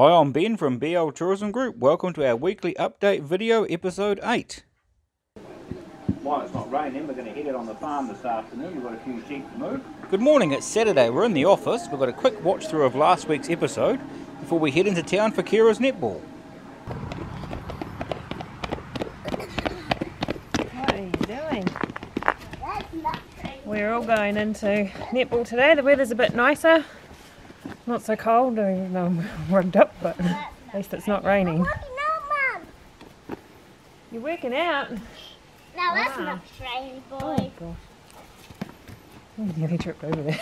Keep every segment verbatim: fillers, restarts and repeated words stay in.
Hi, I'm Ben from B L Tourism Group. Welcome to our weekly update video, episode eight. While it's not raining, we're going to hit it on the farm this afternoon. We've got a few sheep to move. Good morning, it's Saturday. We're in the office. We've got a quick watch through of last week's episode before we head into town for Kira's netball. What are you doing? We're all going into netball today. The weather's a bit nicer. Not so cold, even though I'm rugged up, but at least it's not raining. I'm working out, Mum. You're working out? No, wow. That's not raining, boy. Oh, gosh. I nearly tripped over there.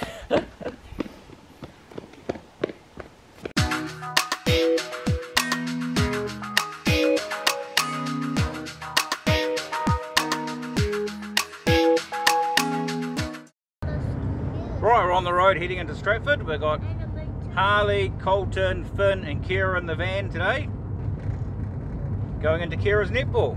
Right, we're on the road heading into Stratford. We've got Harley, Colton, Finn and Kira in the van today, going into Kira's netball.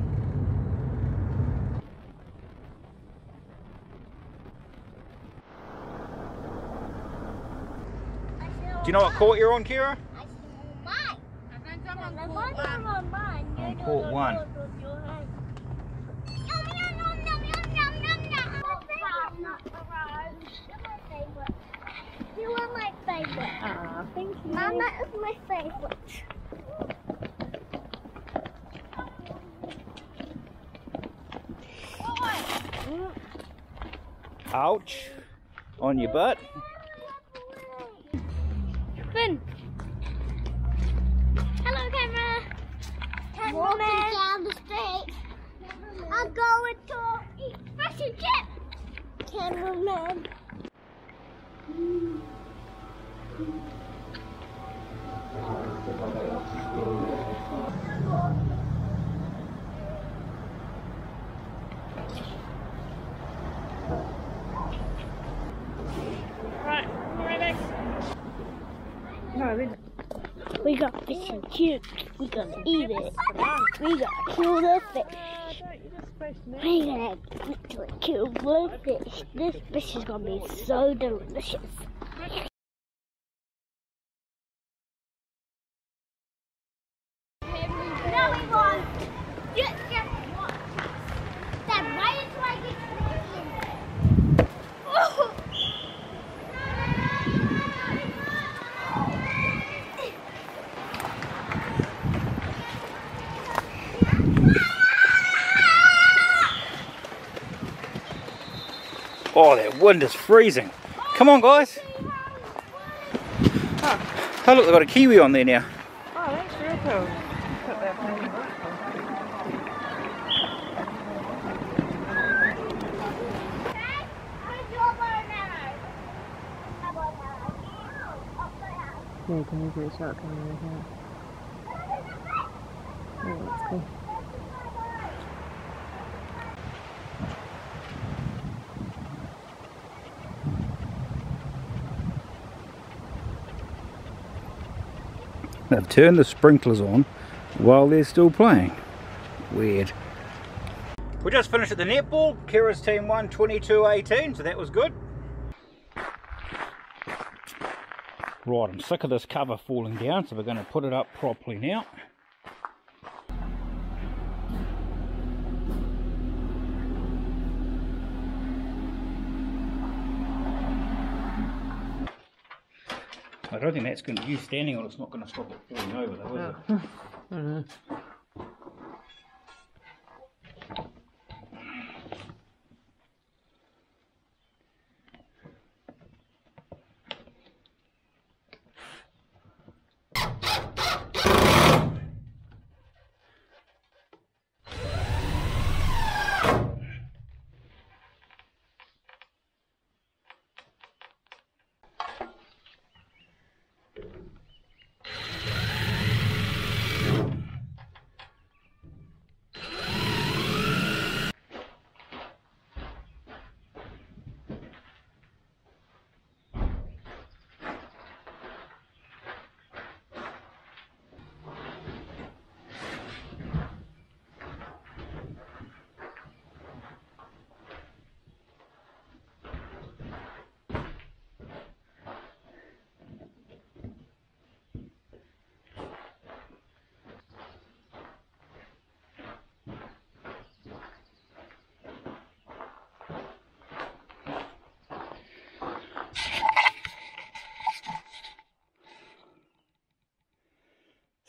Do you know what court you're on, Kira? I think I'm on court one. On court one. You are my favourite. Aw, thank you. Mama is my favourite. Ouch. On your butt. Finn. Hello, camera. I'm walking down the street. I'm going to eat fish and chips. Cameraman. Right, right back. No, we got fish and chips. We gotta eat it. We gotta kill the fish. We gotta kill the fish. This fish is gonna be so delicious. Oh, that wind is freezing. Come on, guys. Oh, oh look, they've got a kiwi on there now. Oh, that's real cool. Put that thing. Yeah, you can usually start coming in here. Oh, that's cool. They've turned the sprinklers on while they're still playing. Weird. We just finished at the netball. Kira's team won twenty-two eighteen, so that was good. Right, I'm sick of this cover falling down, so we're going to put it up properly now. I don't think that's going to, you standing on it's not going to stop it falling over though, is oh. it? I don't know.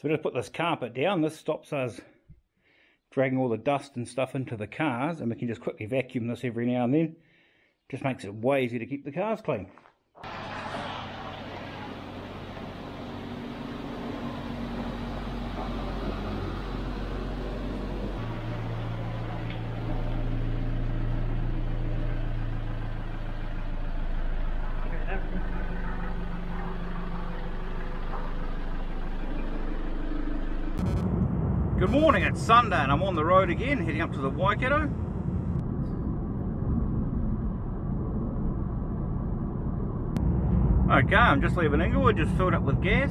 So we just put this carpet down. This stops us dragging all the dust and stuff into the cars, and we can just quickly vacuum this every now and then. Just makes it way easier to keep the cars clean. Good morning, it's Sunday and I'm on the road again, heading up to the Waikato. Okay, I'm just leaving Inglewood, just filled up with gas.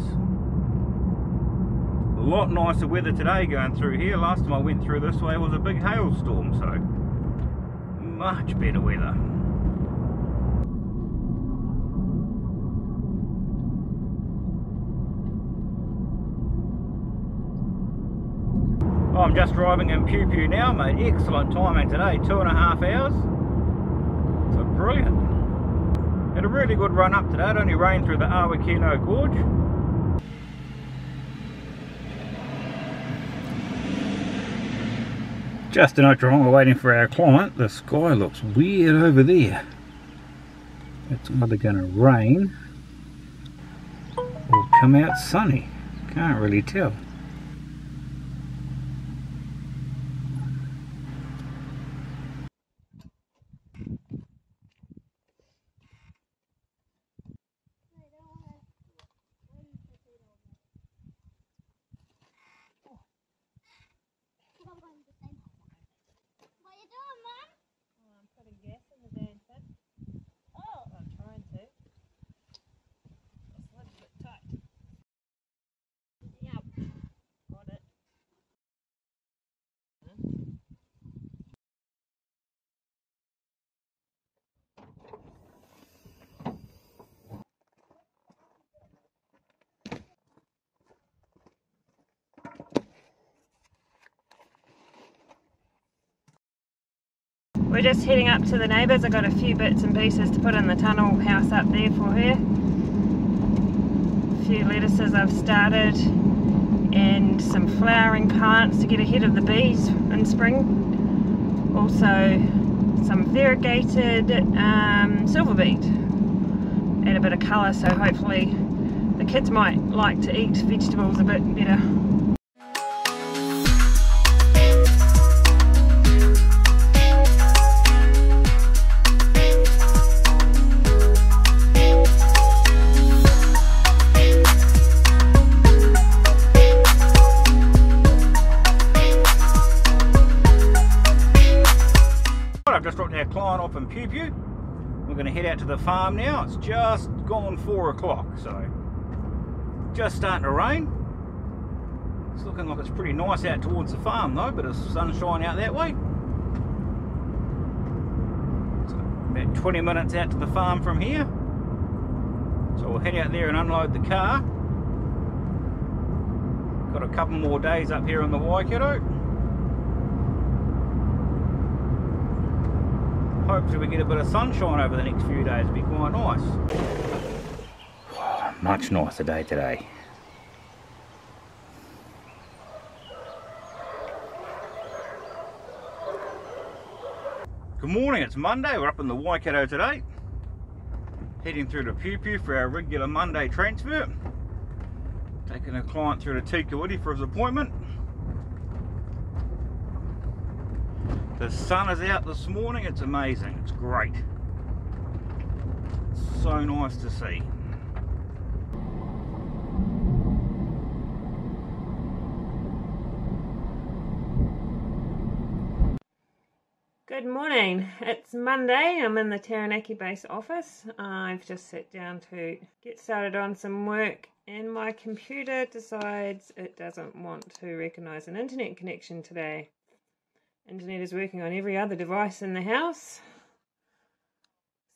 A lot nicer weather today going through here. Last time I went through this way it was a big hailstorm, so much better weather. I'm just driving in Piopio now, mate. Excellent timing today, two and a half hours. So brilliant. Had a really good run up today. It only rained through the Awakino Gorge. Just a note while we're waiting for our client, the sky looks weird over there. It's either going to rain or come out sunny. Can't really tell. We're just heading up to the neighbours. I got a few bits and pieces to put in the tunnel house up there for her. A few lettuces I've started and some flowering plants to get ahead of the bees in spring. Also some variegated um, silver beet. Add a bit of colour, so hopefully the kids might like to eat vegetables a bit better. Pewieu. We're going to head out to the farm now. It's just gone four o'clock, so just starting to rain. It's looking like it's pretty nice out towards the farm though, but it's sunshine out that way. So about twenty minutes out to the farm from here. So we'll head out there and unload the car. Got a couple more days up here on the Waikato. Hopefully we get a bit of sunshine over the next few days. It'll be quite nice. Oh, much nicer day today. Good morning, it's Monday. We're up in the Waikato today. Heading through to Piopio for our regular Monday transfer. Taking a client through to Te Kuiti for his appointment. The sun is out this morning, it's amazing, it's great. It's so nice to see. Good morning, it's Monday, I'm in the Taranaki base office. I've just sat down to get started on some work and my computer decides it doesn't want to recognise an internet connection today. Internet is working on every other device in the house,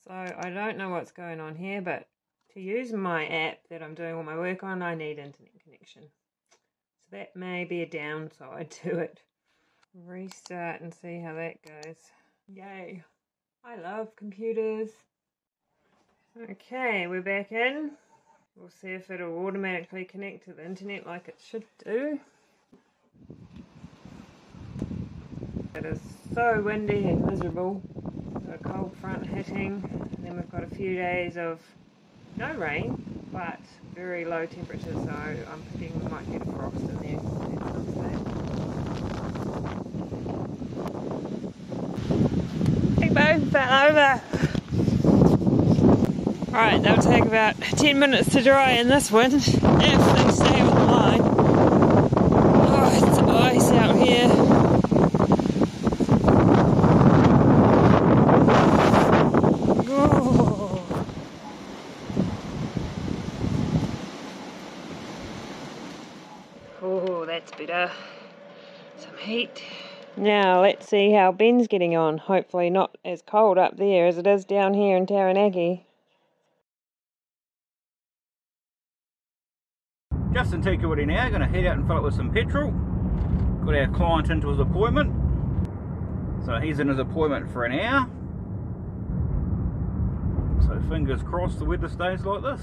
so I don't know what's going on here, but to use my app that I'm doing all my work on, I need internet connection. So that may be a downside to it. Restart and see how that goes. Yay. I love computers. Okay, we're back in. We'll see if it'll automatically connect to the internet like it should do. It is so windy and miserable. Got a cold front hitting, and then we've got a few days of no rain but very low temperatures, so I'm thinking we might get a frost in there at some stage. Big bone fell over. Alright, they'll take about ten minutes to dry in this wind, if they stay on the line. Oh, it's ice out here. Oh. Oh, that's better. Some heat. Now, let's see how Ben's getting on. Hopefully not as cold up there as it is down here in Taranaki. Just in Te Kuiti now, going to head out and fill up with some petrol. Got our client into his appointment. So he's in his appointment for an hour. So fingers crossed the weather stays like this.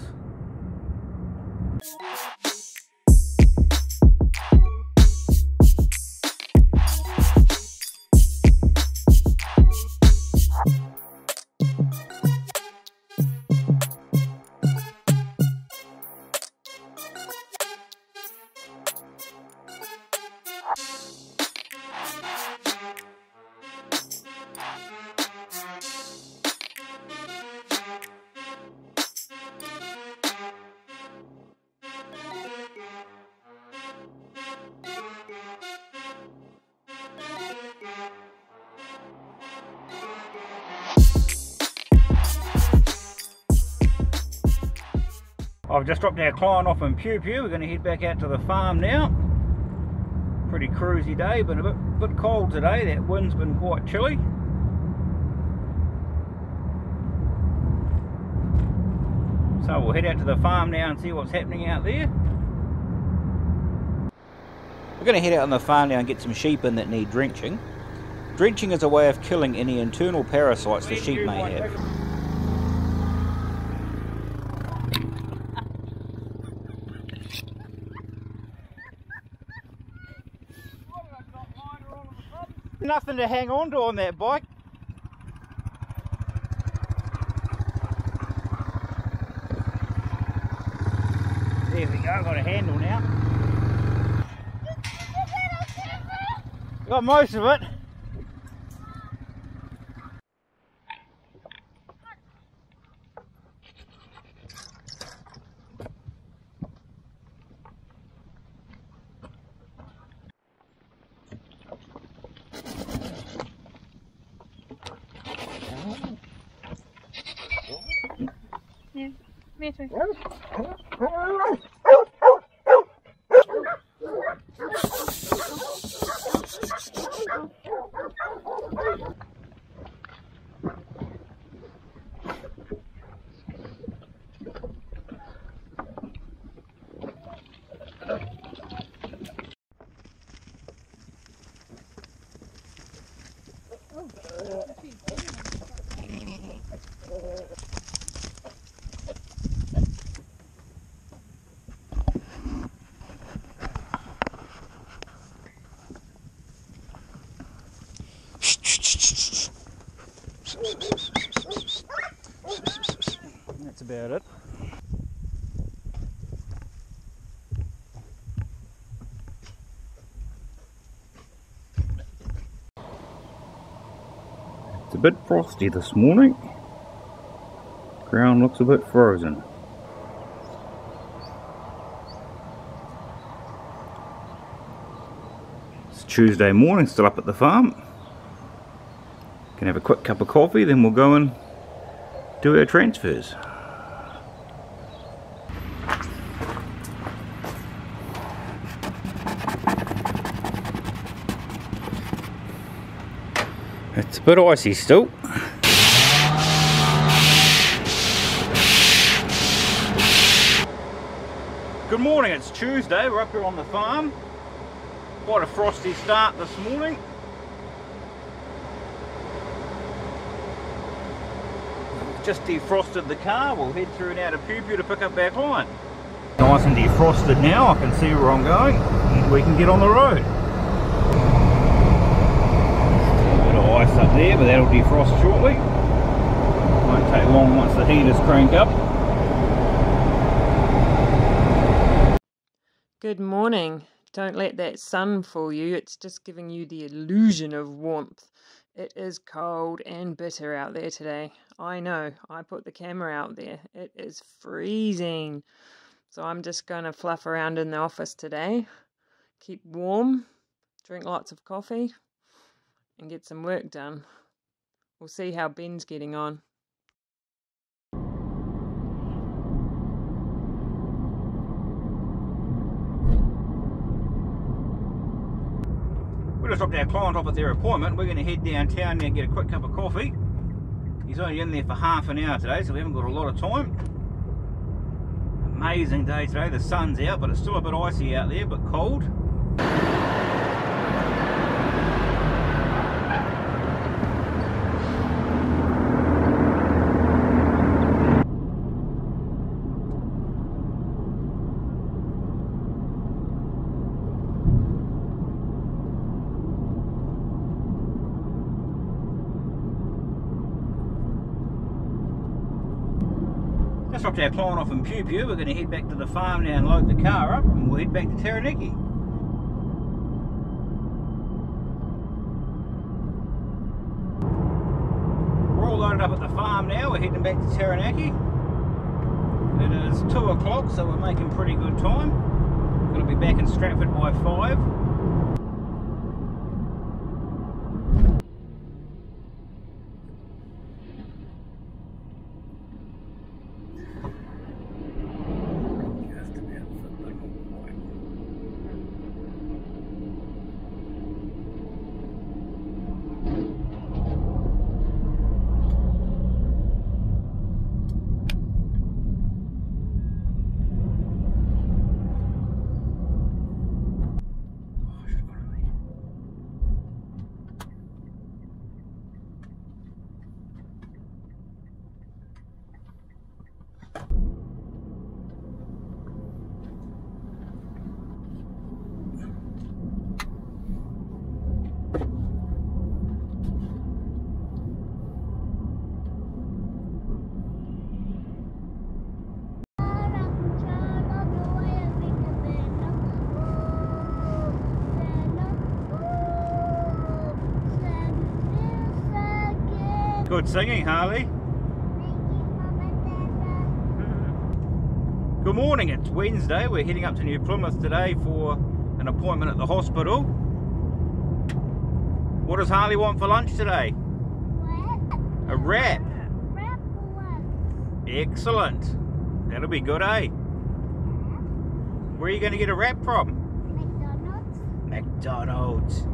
I've just dropped our client off in Piopio. We're going to head back out to the farm now. Pretty cruisy day, but a bit, bit cold today. That wind's been quite chilly. So we'll head out to the farm now and see what's happening out there. We're going to head out on the farm now and get some sheep in that need drenching. Drenching is a way of killing any internal parasites the sheep may have. Nothing to hang on to on that bike. There we go, got a handle now. Got most of it. That's about it. It's a bit frosty this morning. Ground looks a bit frozen. It's Tuesday morning, still up at the farm. Can have a quick cup of coffee, then we'll go and do our transfers. It's a bit icy still. Good morning, it's Tuesday, we're up here on the farm. Quite a frosty start this morning. just defrosted the car. We'll head through now to Piopio to pick up our client. Nice and defrosted now. I can see where I'm going and we can get on the road. Still a bit of ice up there, but that'll defrost shortly. Won't take long once the heat is cranked up. Good morning. Don't let that sun fool you. It's just giving you the illusion of warmth. It is cold and bitter out there today. I know, I put the camera out there. It is freezing. So I'm just going to fluff around in the office today, keep warm, drink lots of coffee, and get some work done. We'll see how Ben's getting on. Just dropped our client off at their appointment. We're going to head downtown now and get a quick cup of coffee. He's only in there for half an hour today, so we haven't got a lot of time. Amazing day today. The sun's out, but it's still a bit icy out there, but cold. Dropped our client off in Piopio. We're going to head back to the farm now and load the car up, and we'll head back to Taranaki. We're all loaded up at the farm now. We're heading back to Taranaki. It is two o'clock, so we're making pretty good time. We're going to be back in Stratford by five. Good singing, Harley. Thank you, Mum and Dad. Good morning, it's Wednesday. We're heading up to New Plymouth today for an appointment at the hospital. What does Harley want for lunch today? What? A wrap. Wrap for lunch. Excellent. That'll be good, eh? Yeah. Where are you going to get a wrap from? McDonald's. McDonald's.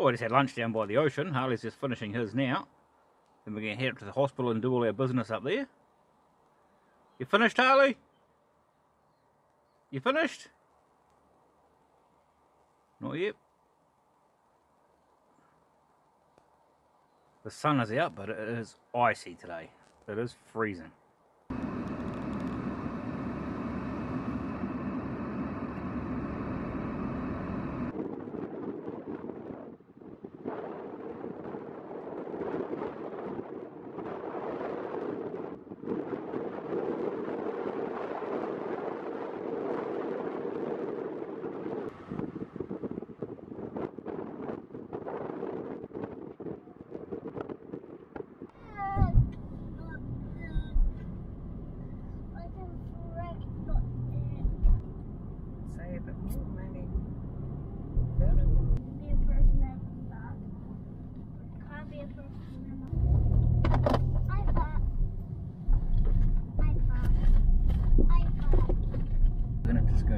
I just had lunch down by the ocean. Harley's just finishing his now. Then we're going to head up to the hospital and do all our business up there. You finished, Harley? You finished? Not yet. The sun is out, but it is icy today. It is freezing.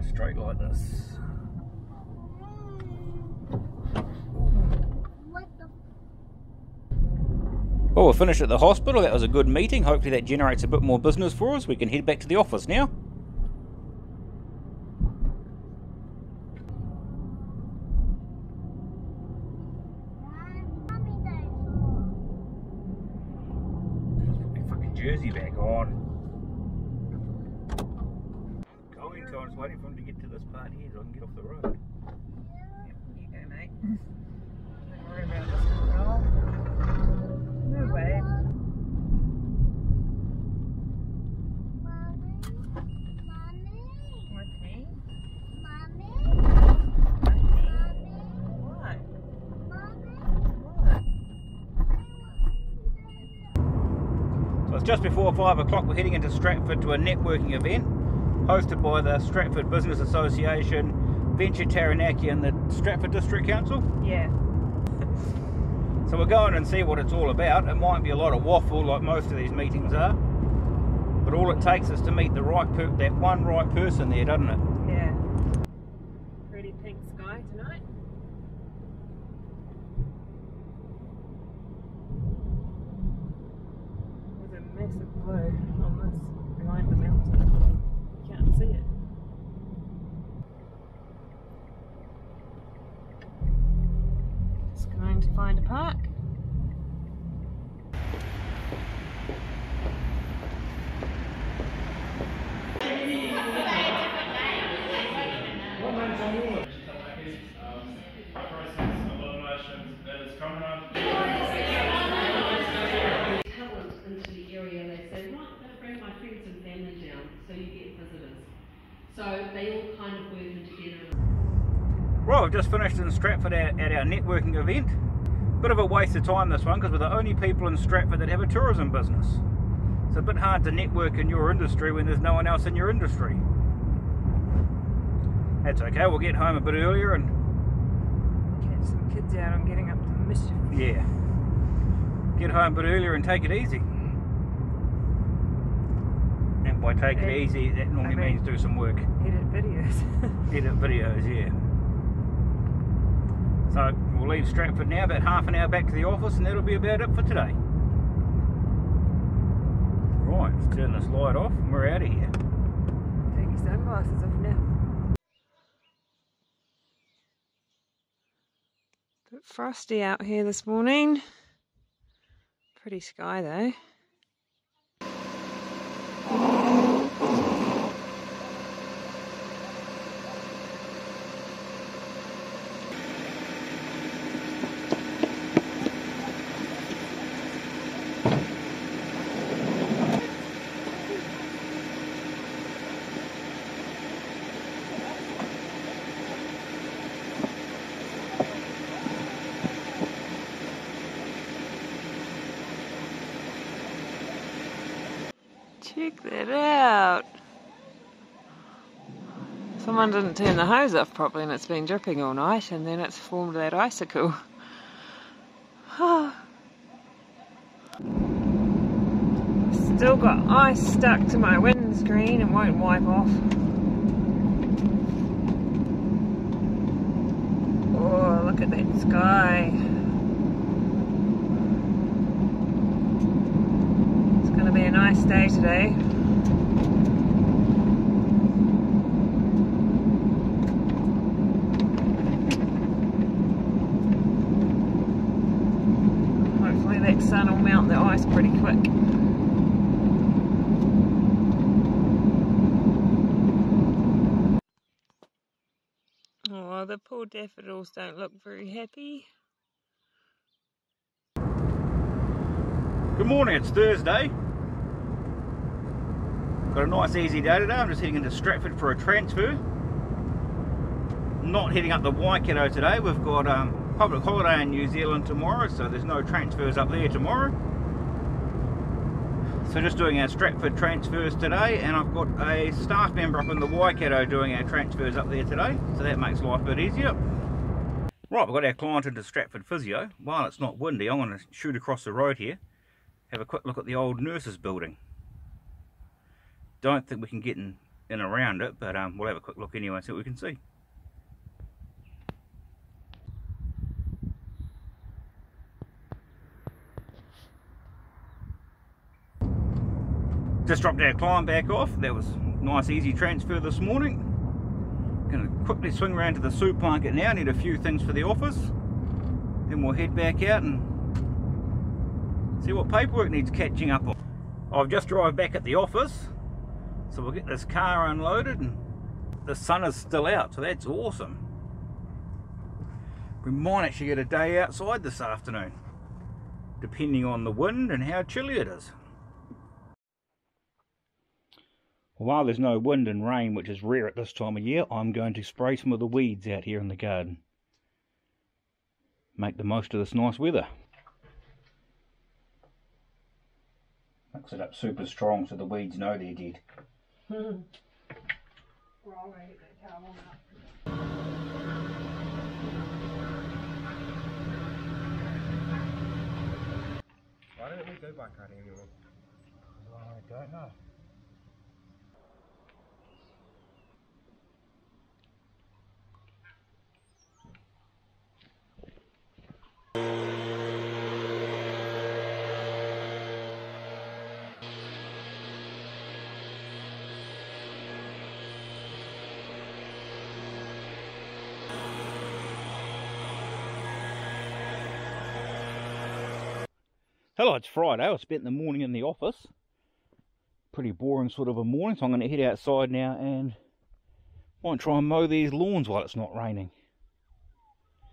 Straight like this. Well, we're finished at the hospital. That was a good meeting. Hopefully that generates a bit more business for us. We can head back to the office now. Put my fucking jersey back on. I was waiting for him to get to this part here so I can get off the road. Yep, you go, mate. Don't worry about this at all. No way. So it's just before five o'clock, we're heading into Stratford to a networking event hosted by the Stratford Business Association, Venture Taranaki and the Stratford District Council? Yeah. So we're going and see what it's all about. It might be a lot of waffle like most of these meetings are, but all it takes is to meet the right per that one right person there, doesn't it? Yeah. Pretty pink sky tonight. There's a massive glow on this behind the mountain. See it. Just going to find a park. Right, we've just finished in Stratford at, at our networking event. Bit of a waste of time this one because we're the only people in Stratford that have a tourism business. It's a bit hard to network in your industry when there's no one else in your industry. That's okay, we'll get home a bit earlier and catch some kids out on getting up to the mischief. Yeah. Get home a bit earlier and take it easy. And by take it easy, that normally I mean, means do some work. Edit videos. Edit videos, yeah. So we'll leave Stratford now, about half an hour back to the office, and that'll be about it for today. Right, let's turn this light off and we're out of here. Take your sunglasses off now. A bit frosty out here this morning. Pretty sky though. Check that out. Someone didn't turn the hose off properly and it's been dripping all night and then it's formed that icicle. Still got ice stuck to my windscreen and won't wipe off. Oh, look at that sky. Be a nice day today. Hopefully that out the ice pretty quick. Oh, the poor daffodils don't look very happy. Good morning, it's Thursday. Got a nice easy day today. I'm just heading into Stratford for a transfer. Not heading up the Waikato today. We've got um, public holiday in New Zealand tomorrow, so there's no transfers up there tomorrow. So just doing our Stratford transfers today, and I've got a staff member up in the Waikato doing our transfers up there today, so that makes life a bit easier. Right, we've got our client into Stratford Physio. While it's not windy, I'm going to shoot across the road here, have a quick look at the old nurses building. Don't think we can get in and around it, but um, we'll have a quick look anyway, see what we can see. Just dropped our client back off. That was a nice easy transfer this morning. Going to quickly swing around to the supermarket now, need a few things for the office. Then we'll head back out and see what paperwork needs catching up on. I've just arrived back at the office, so we'll get this car unloaded, and the sun is still out, so that's awesome. We might actually get a day outside this afternoon, depending on the wind and how chilly it is. While there's no wind and rain, which is rare at this time of year, I'm going to spray some of the weeds out here in the garden. Make the most of this nice weather. Mix it up super strong so the weeds know they're dead. Why don't we go by cutting anymore? I don't know. Hello, it's Friday. I spent the morning in the office. Pretty boring sort of a morning, so I'm going to head outside now and might try and mow these lawns while it's not raining.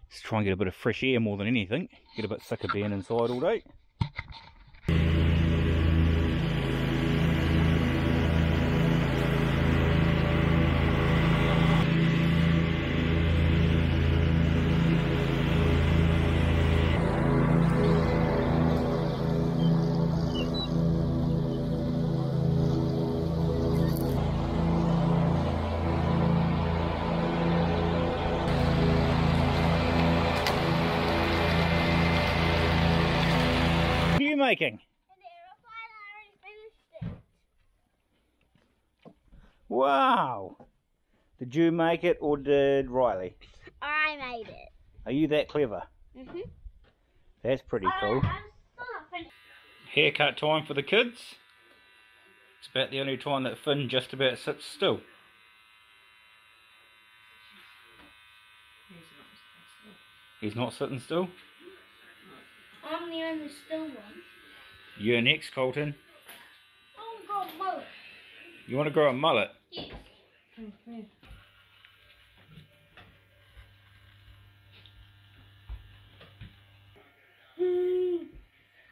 Just try and get a bit of fresh air more than anything. Get a bit sick of being inside all day. Making. An aeroplane, I already finished it. Wow! Did you make it or did Riley? I made it. Are you that clever? Mhm. That's pretty I, cool. I'm still not finished. Haircut time for the kids. It's about the only time that Finn just about sits still. He's not sitting still. I'm the only still one. You're next, Colton. I want to grow a mullet. You want to grow a mullet? Yes. Mm-hmm. Mm.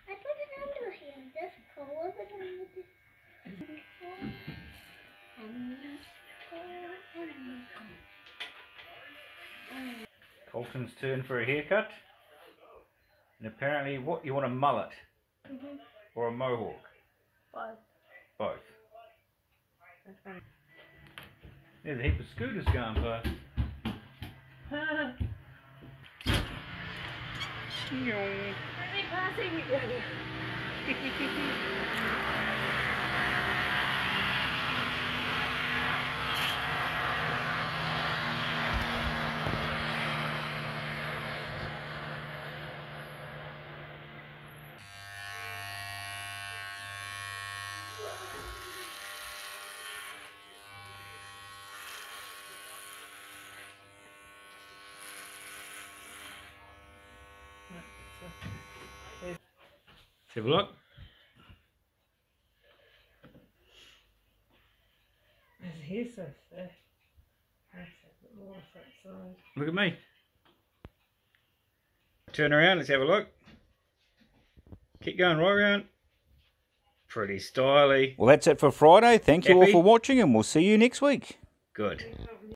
I put it under here, this color, but I'm with this color, and this color, and this color. Colton's turn for a haircut. And apparently, what, you want a mullet? Mm-hmm. Or a mohawk? Both. Both. Okay. There's a heap of scooters going past. I'll be passing you. Have a look. There's a hair so thick. That's a bit more off that side. Look at me. Turn around, let's have a look. Keep going right around. Pretty stylish. Well, that's it for Friday. Thank you all for watching, and we'll see you next week. Good.